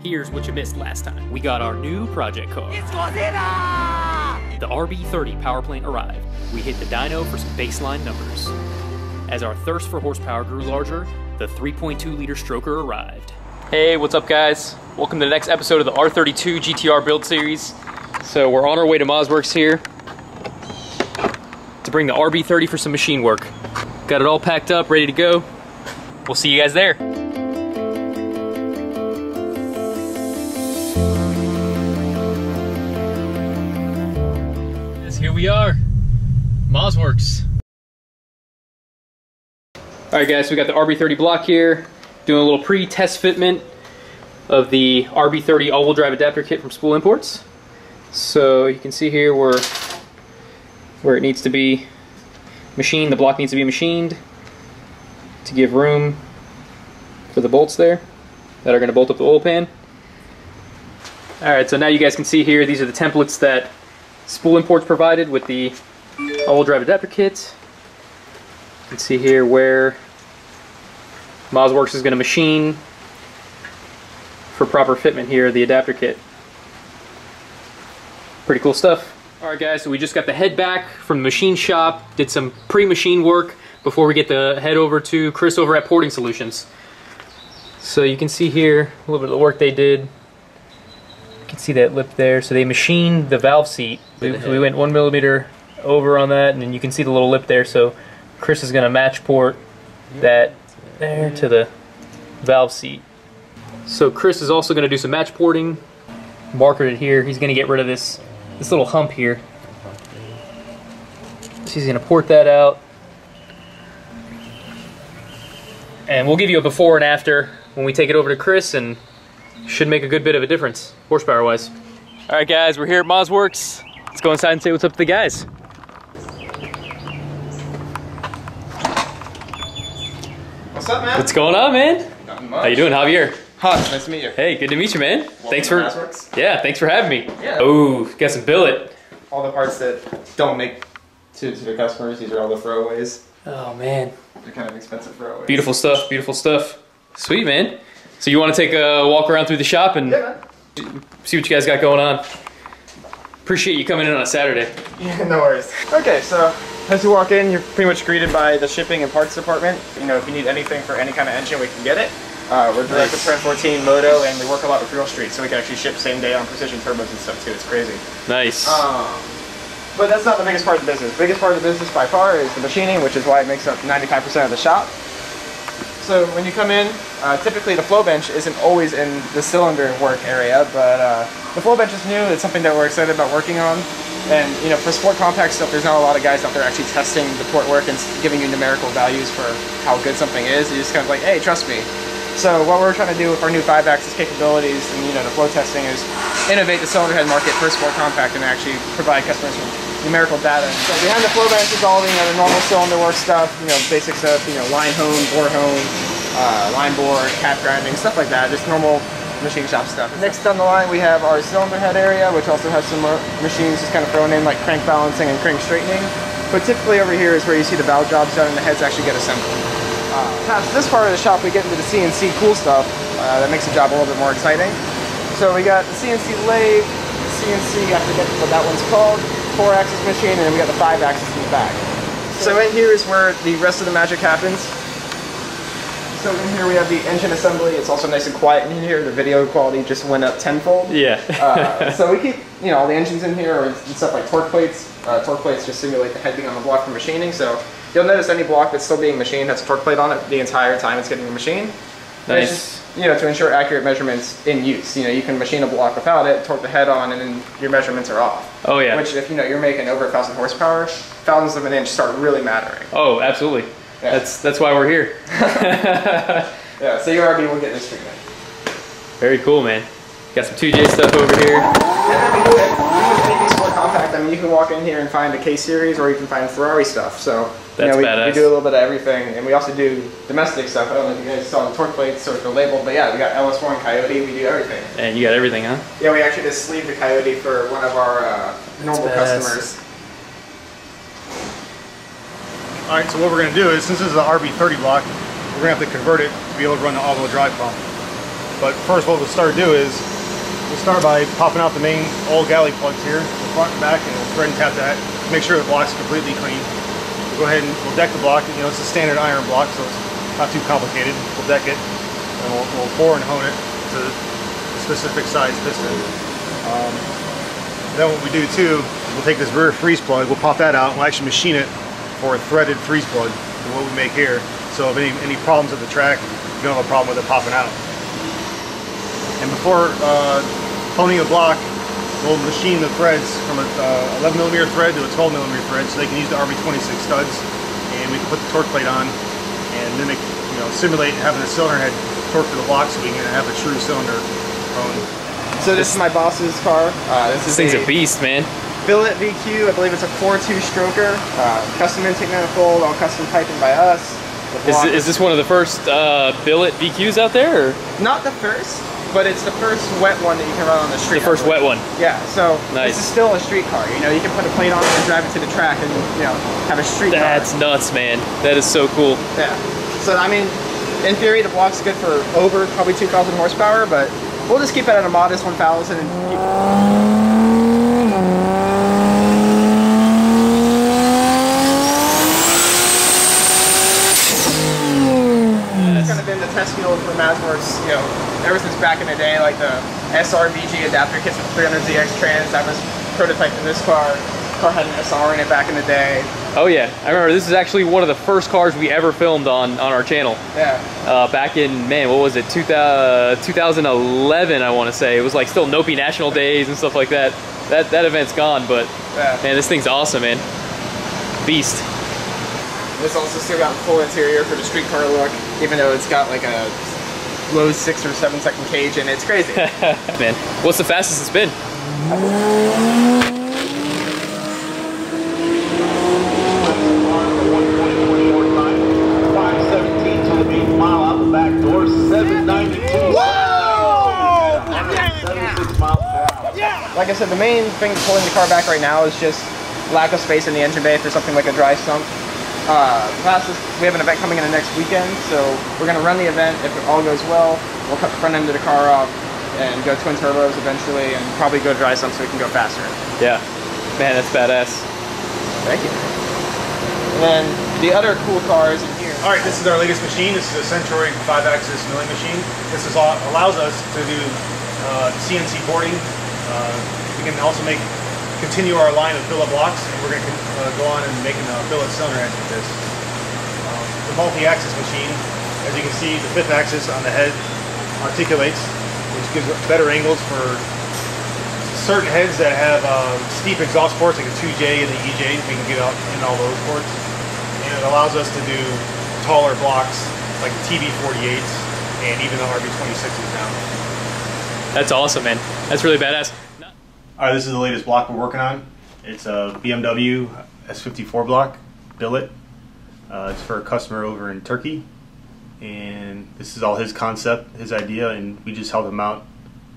Here's what you missed last time. We got our new project car. It's Godzilla! The RB30 power plant arrived. We hit the dyno for some baseline numbers. As our thirst for horsepower grew larger, the 3.2-liter stroker arrived. Hey, what's up, guys? Welcome to the next episode of the R32 GTR build series. So we're on our way to Mazworx here to bring the RB30 for some machine work. Got it all packed up, ready to go. We'll see you guys there. Here we are, Mazworx. All right, guys, so we got the RB30 block here, doing a little pre-test fitment of the RB30 all-wheel drive adapter kit from Spool Imports. So you can see here where it needs to be machined. The block needs to be machined to give room for the bolts there that are going to bolt up the oil pan. All right, so now you guys can see here, these are the templates that Spool Imports provided with the all-wheel drive adapter kit. You can see here where Mazworx is going to machine for proper fitment here, the adapter kit. Pretty cool stuff. Alright guys, so we just got the head back from the machine shop, did some pre-machine work before we get the head over to Chris over at Porting Solutions. So you can see here a little bit of the work they did. You can see that lip there. So they machined the valve seat. We went 1 millimeter over on that, and then you can see the little lip there. So Chris is going to match port that there to the valve seat. So Chris is also going to do some match porting. Markered it here. He's going to get rid of this little hump here. So he's going to port that out. And we'll give you a before and after when we take it over to Chris, and should make a good bit of a difference, horsepower-wise. All right, guys, we're here at Mazworx. Let's go inside and say what's up to the guys. What's up, man? What's going on, man? Nothing much. How you doing, Javier? Hi, nice to meet you. Hey, good to meet you, man. Welcome thanks for having me. Yeah. Oh, got some billet. All the parts that don't make to the customers. These are all the throwaways. Oh man. They're kind of expensive throwaways. Beautiful stuff. Beautiful stuff. Sweet, man. So you want to take a walk around through the shop and see what you guys got going on? Appreciate you coming in on a Saturday. Yeah, no worries. Okay, so as you walk in, you're pretty much greeted by the shipping and parts department. You know, if you need anything for any kind of engine, we can get it. We're direct to Trend 14 Moto, and we work a lot with Real Street, so we can actually ship same day on precision turbos and stuff too. It's crazy. Nice. But that's not the biggest part of the business. The biggest part of the business by far is the machining, which is why it makes up 95% of the shop. So when you come in, typically the flow bench isn't always in the cylinder work area, but the flow bench is new. It's something that we're excited about working on. And you know, for sport compact stuff, there's not a lot of guys out there actually testing the port work and giving you numerical values for how good something is. You're just kind of like, hey, trust me. So what we're trying to do with our new 5-axis capabilities and, you know, the flow testing is innovate the cylinder head market for sport compact and actually provide customers with numerical data. So behind the flow bench is all, you know, the normal cylinder work stuff, you know, basic stuff, you know, line hone, bore hone, line bore, cap grinding, stuff like that, just normal machine shop stuff. Next down the line we have our cylinder head area, which also has some more machines just kind of thrown in, like crank balancing and crank straightening. But typically over here is where you see the valve jobs done and the heads actually get assembled. Past this part of the shop, we get into the CNC cool stuff that makes the job a little bit more exciting. So we got the CNC lathe, the CNC, I forget what that one's called, 4-axis machine, and then we got the 5-axis in the back. So in here is where the rest of the magic happens. So in here we have the engine assembly. It's also nice and quiet in here. The video quality just went up tenfold. Yeah. So we keep, you know, all the engines in here and stuff like torque plates. Torque plates just simulate the head being on the block for machining. So you'll notice any block that's still being machined has a torque plate on it the entire time it's getting machined. Nice. Just, you know, to ensure accurate measurements in use. You know, you can machine a block without it, torque the head on, and then your measurements are off. Oh yeah. Which, if you know you're making over 1,000 horsepower, thousandths of an inch start really mattering. Oh, absolutely. Yeah. That's why we're here. Yeah, so your RB will get this treatment. Very cool, man. Got some 2J stuff over here. Yeah, we do sport compact. I mean, you can walk in here and find a K series, or you can find Ferrari stuff. So that's, you know, we do a little bit of everything, and we also do domestic stuff. I don't know if you guys saw the torque plates or the label, but yeah, we got LS4 and Coyote. We do everything. And you got everything, huh? Yeah, we actually just sleeved the Coyote for one of our normal customers. All right, so what we're going to do is, since this is an RB30 block, we're going to have to convert it to be able to run the all-wheel drive pump. But first what we'll start to do is we'll start by popping out the main old galley plugs here, the front and back, and we'll thread and tap that to make sure the block's completely clean. We'll go ahead and we'll deck the block. You know, it's a standard iron block, so it's not too complicated. We'll deck it and we'll bore and hone it to a specific size piston. Then what we do too is we'll take this rear freeze plug, we'll pop that out, and we'll actually machine it for a threaded freeze plug than what we make here. So if any problems at the track, you don't have a problem with it popping out. And before honing a block, we'll machine the threads from an 11mm thread to a 12mm thread, so they can use the RB26 studs, and we can put the torque plate on and mimic, you know, simulate having a cylinder head torque to the block, so we can have a true cylinder honed. So this is my boss's car. This thing's a beast, man. Billet VQ, I believe it's a 4.2 stroker, custom intake manifold, all custom piping by us. Is this one of the first billet VQs out there? Or? Not the first, but it's the first wet one that you can run on the street. The first wet one? Yeah, so nice. This is still a street car. You know, you can put a plate on it and drive it to the track and, you know, have a street car. That's nuts, man. That is so cool. Yeah. So, I mean, in theory, the block's good for over probably 2,000 horsepower, but we'll just keep it at a modest 1,000 and keep... Test field for Mazworx, you know, ever since back in the day, like the SRVG adapter kits with 300ZX trans, that was prototyped in this car. The car had an SR in it back in the day. Oh yeah, I remember this is actually one of the first cars we ever filmed on our channel. Yeah. Back in, man, what was it, 2011, I want to say. It was like still Nopi National Days and stuff like that. That event's gone, but yeah. Man, this thing's awesome, man. Beast. This also still got full interior for the street car look, even though it's got like a low 6 or 7 second cage in it. It's crazy. Man, what's the fastest it's been? Like I said, the main thing pulling the car back right now is just lack of space in the engine bay for something like a dry sump. We have an event coming in the next weekend, so we're going to run the event. If it all goes well, we'll cut the front end of the car off and go twin turbos eventually, and probably go dry some so we can go faster. Yeah, man, that's badass. Thank you. And then the other cool cars in here. All right, this is our latest machine. This is a Centroid 5-axis milling machine. This is all, allows us to do CNC boarding. We can also make continue our line of billet blocks, and we're going to go on and make a billet cylinder head with this. The multi-axis machine, as you can see, the fifth axis on the head articulates, which gives better angles for certain heads that have steep exhaust ports, like a 2J and the EJ. We can get out in all those ports, and it allows us to do taller blocks like the TB48s and even the RB26s now. That's awesome, man. That's really badass. Alright, this is the latest block we're working on. It's a BMW S54 block, billet. It's for a customer over in Turkey. And this is all his concept, his idea, and we just helped him out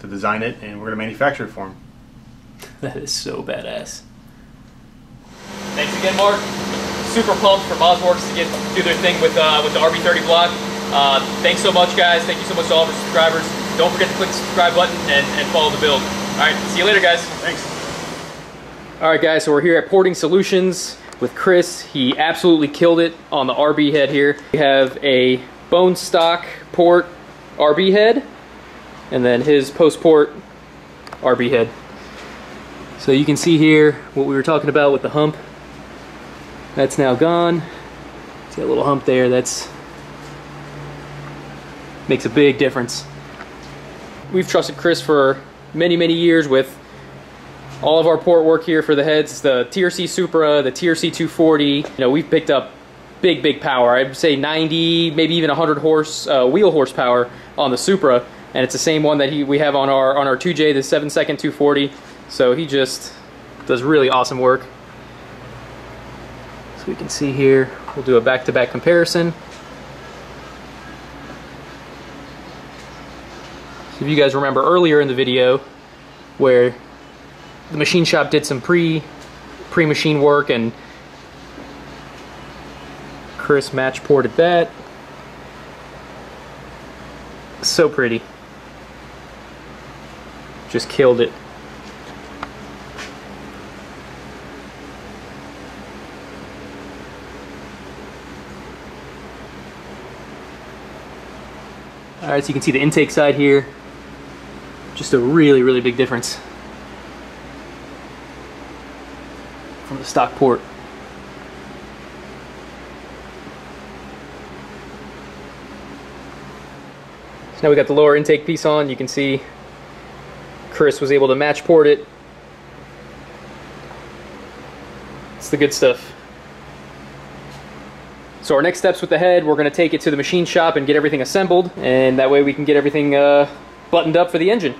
to design it, and we're going to manufacture it for him. That is so badass. Thanks again, Mark. Super pumped for Mazworx to do their thing with the RB30 block. Thanks so much, guys. Thank you so much to all of our subscribers. Don't forget to click the subscribe button and follow the build. All right, see you later, guys. Thanks. All right, guys, so we're here at Porting Solutions with Chris. He absolutely killed it on the RB head here. We have a bone stock port RB head, and then his post port RB head. So you can see here what we were talking about with the hump. That's now gone. See that little hump there? That's makes a big difference. We've trusted Chris for many years with all of our port work here for the heads, the TRC Supra, the TRC 240. You know, we've picked up big power. I'd say 90, maybe even 100 horse wheel horsepower on the Supra, and it's the same one that we have on our 2J, the 7-second 240. So he just does really awesome work. So we can see here, we'll do a back-to-back comparison. If you guys remember earlier in the video where the machine shop did some pre-machine work and Chris match ported that. So pretty. Just killed it. Alright, so you can see the intake side here. Just a really, really big difference from the stock port. So now we got the lower intake piece on. You can see Chris was able to match port it. It's the good stuff. So our next steps with the head, we're going to take it to the machine shop and get everything assembled, and that way we can get everything buttoned up for the engine.